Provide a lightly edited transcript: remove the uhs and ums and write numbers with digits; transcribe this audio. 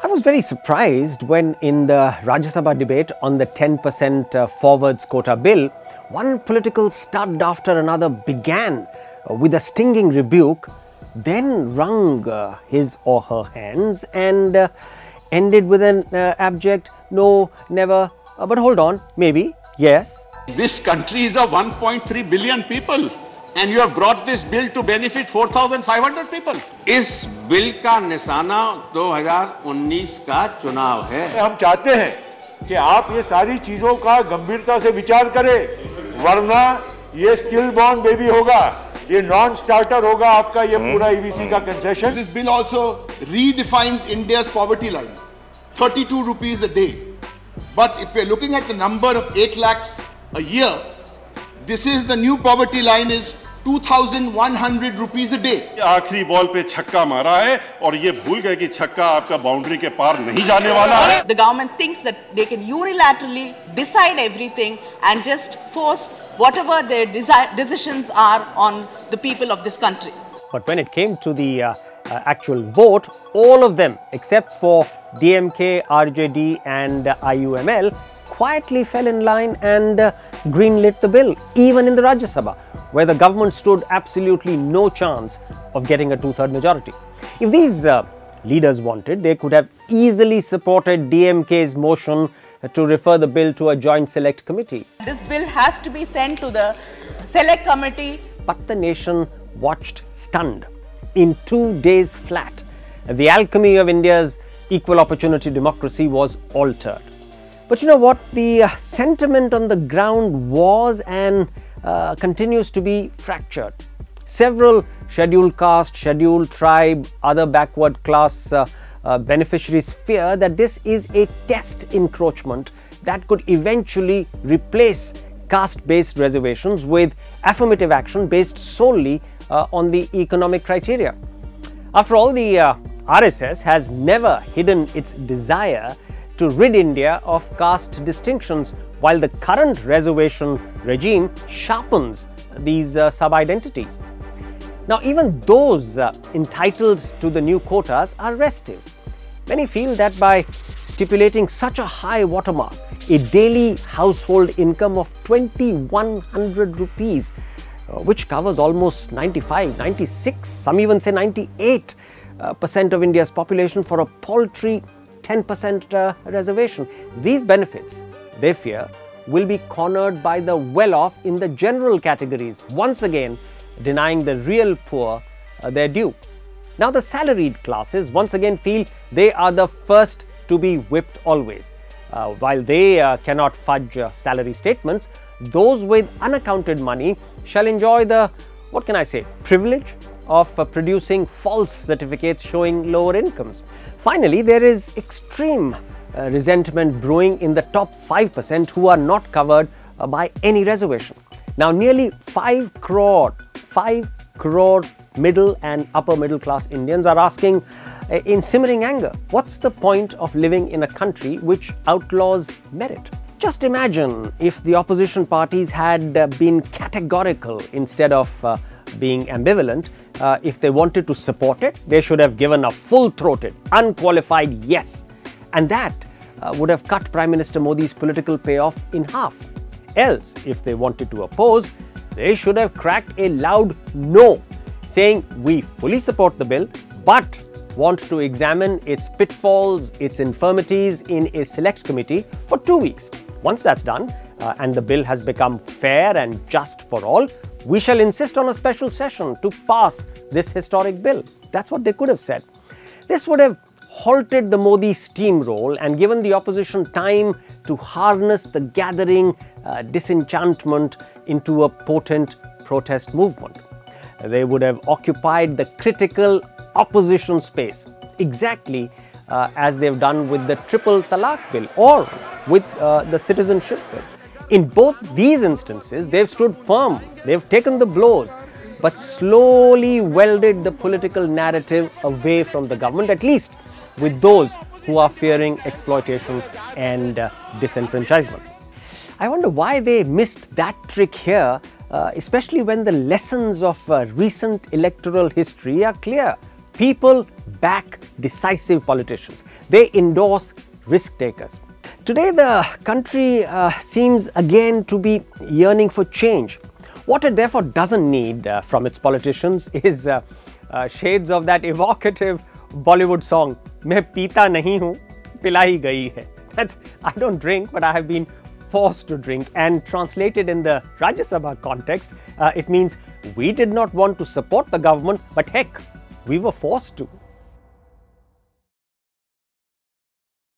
I was very surprised when in the Rajya Sabha debate on the 10% forwards quota bill, one political stud after another began with a stinging rebuke, then wrung his or her hands and ended with an abject, no, never, but hold on, maybe, yes. This country is of 1.3 billion people and you have brought this bill to benefit 4,500 people. इस bill का निशाना 2019 का चुनाव है। हम चाहते हैं कि आप ये सारी चीजों का गंभीरता से विचार करें, वरना ये स्किल बॉन्ड बेबी होगा, ये नॉन स्टार्टर होगा आपका ये पूरा EBC का concession. This bill also redefines India's poverty line, 32 rupees a day. But if we're looking at the number of 8 lakhs a year, this is the new poverty line is 2,100 rupees a day. आखिरी ball पे छक्का मारा है और ये भूल गए कि छक्का आपका बाउंड्री के पार नहीं जाने वाला है. The government thinks that they can unilaterally decide everything and just force whatever their decisions are on the people of this country. But when it came to the actual vote, all of them except for DMK, RJD and IUML quietly fell in line and greenlit the bill, even in the Rajya Sabha, where the government stood absolutely no chance of getting a two-third majority. If these leaders wanted, they could have easily supported DMK's motion to refer the bill to a joint select committee. This bill has to be sent to the select committee. But the nation watched stunned in 2 days flat. The alchemy of India's equal opportunity democracy was altered. But you know what, the sentiment on the ground was and continues to be fractured. Several scheduled caste, scheduled tribe, other backward class beneficiaries fear that this is a test encroachment that could eventually replace caste-based reservations with affirmative action based solely on the economic criteria. After all, the RSS has never hidden its desire to rid India of caste distinctions, while the current reservation regime sharpens these sub-identities. Now, even those entitled to the new quotas are restive. Many feel that by stipulating such a high watermark, a daily household income of 2,100 rupees, which covers almost 95, 96, some even say 98% of India's population for a paltry 10% reservation. These benefits, they fear, will be cornered by the well-off in the general categories, once again denying the real poor their due. Now the salaried classes once again feel they are the first to be whipped always. While they cannot fudge salary statements, those with unaccounted money shall enjoy the, what can I say, privilege of producing false certificates showing lower incomes. Finally, there is extreme resentment brewing in the top 5% who are not covered by any reservation. Now, nearly 5 crore middle and upper middle class Indians are asking in simmering anger, what's the point of living in a country which outlaws merit? Just imagine if the opposition parties had been categorical instead of being ambivalent. If they wanted to support it, they should have given a full-throated, unqualified yes. And that would have cut Prime Minister Modi's political payoff in half. Else, if they wanted to oppose, they should have cracked a loud no, saying, we fully support the bill, but want to examine its pitfalls, its infirmities in a select committee for 2 weeks. Once that's done, and the bill has become fair and just for all, we shall insist on a special session to pass this historic bill. That's what they could have said. This would have halted the Modi steamroll and given the opposition time to harness the gathering disenchantment into a potent protest movement. They would have occupied the critical opposition space, exactly as they've done with the Triple Talaq bill or with the Citizenship Bill. In both these instances, they've stood firm, they've taken the blows, but slowly welded the political narrative away from the government, at least with those who are fearing exploitation and disenfranchisement. I wonder why they missed that trick here, especially when the lessons of recent electoral history are clear. People back decisive politicians. They endorse risk takers. Today the country seems again to be yearning for change. What it therefore doesn't need from its politicians is shades of that evocative Bollywood song, "Main peeta nahi hoon, pilai gayi hai." That's, I don't drink, but I have been forced to drink, and translated in the Rajya Sabha context, it means we did not want to support the government, but heck, we were forced to.